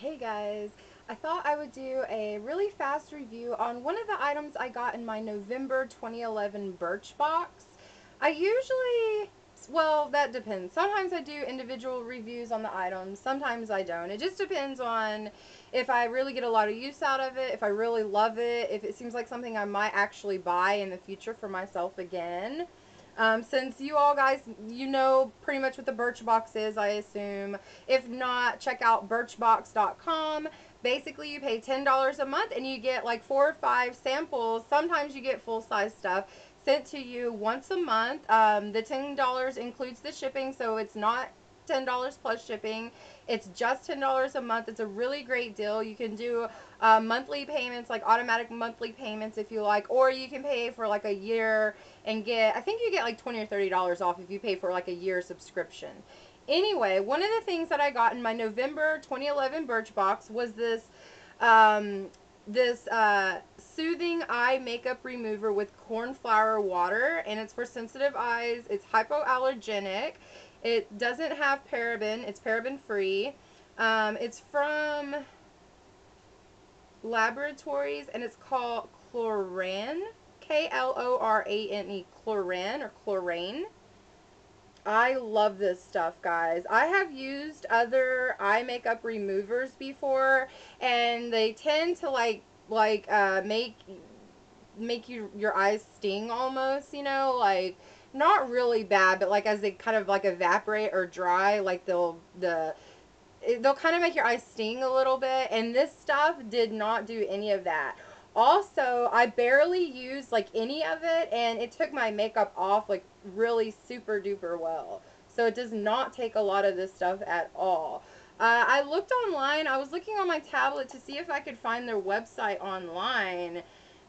Hey guys, I thought I would do a really fast review on one of the items I got in my November 2011 Birch Box. I usually, well, that depends. Sometimes I do individual reviews on the items, sometimes I don't. It just depends on if I really get a lot of use out of it, if I really love it, if it seems like something I might actually buy in the future for myself again. Since you all guys, you know pretty much what the Birch Box is, I assume. If not, check out birchbox.com. Basically, you pay $10 a month and you get like 4 or 5 samples. Sometimes you get full-size stuff sent to you once a month. The $10 includes the shipping, so it's not $10 plus shipping. It's just $10 a month. It's a really great deal. You can do monthly payments, like automatic monthly payments if you like, or you can pay for like a year and get, I think you get like $20 or $30 off if you pay for like a year subscription. Anyway, one of the things that I got in my November 2011 Birch Box was this soothing eye makeup remover with cornflower water, and it's for sensitive eyes. It's hypoallergenic. It doesn't have paraben. It's paraben free. It's from laboratories and it's called Klorane, K-L-O-R-A-N-E, Klorane or Klorane. I love this stuff, guys. I have used other eye makeup removers before, and they tend to make your eyes sting almost, you know, like not really bad, but like as they kind of like evaporate or dry, like they'll kind of make your eyes sting a little bit, and this stuff did not do any of that. Also, I barely used like any of it, and it took my makeup off like really super duper well. So it does not take a lot of this stuff at all. I looked online. I was looking on my tablet to see if I could find their website online,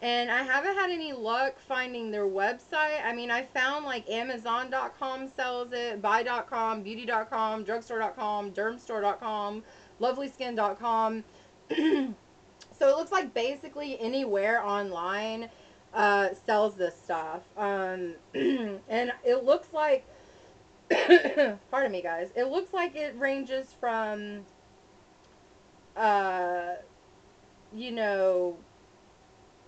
and I haven't had any luck finding their website. I mean, I found like Amazon.com sells it, buy.com, beauty.com, drugstore.com, dermstore.com, lovelyskin.com. So it looks like basically anywhere online sells this stuff. And it looks like, pardon me guys, it looks like it ranges from, you know,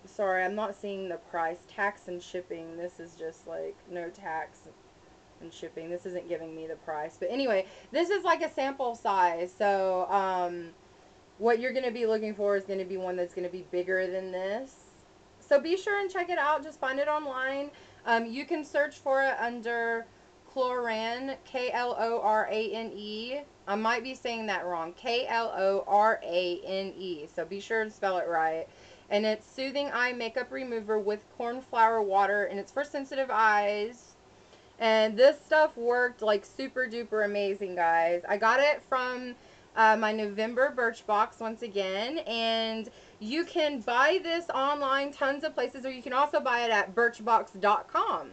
sorry, I'm not seeing the price. Tax and shipping. This is just like no tax and shipping. This isn't giving me the price. But anyway, this is like a sample size. So what you're going to be looking for is going to be one that's going to be bigger than this. So be sure and check it out. Just find it online. You can search for it under Klorane, K-L-O-R-A-N-E. I might be saying that wrong. K-L-O-R-A-N-E. So be sure to spell it right. And it's Soothing Eye Makeup Remover with Cornflower Water, and it's for sensitive eyes. And this stuff worked like super duper amazing, guys. I got it from my November Birch Box once again, and you can buy this online tons of places, or you can also buy it at birchbox.com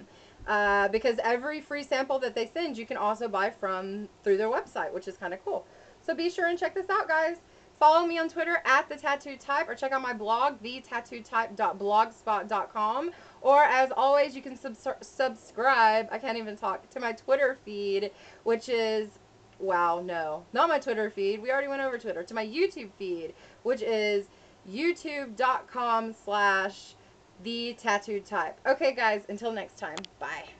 because every free sample that they send, you can also buy from through their website, which is kind of cool. So be sure and check this out, guys. Follow me on Twitter at @thetattootype, or check out my blog, thetattootype.blogspot.com. Or as always, you can subscribe, I can't even talk, to my Twitter feed, which is, wow, no, not my Twitter feed. We already went over Twitter. To my YouTube feed, which is youtube.com/thetattootype. Okay, guys, until next time. Bye.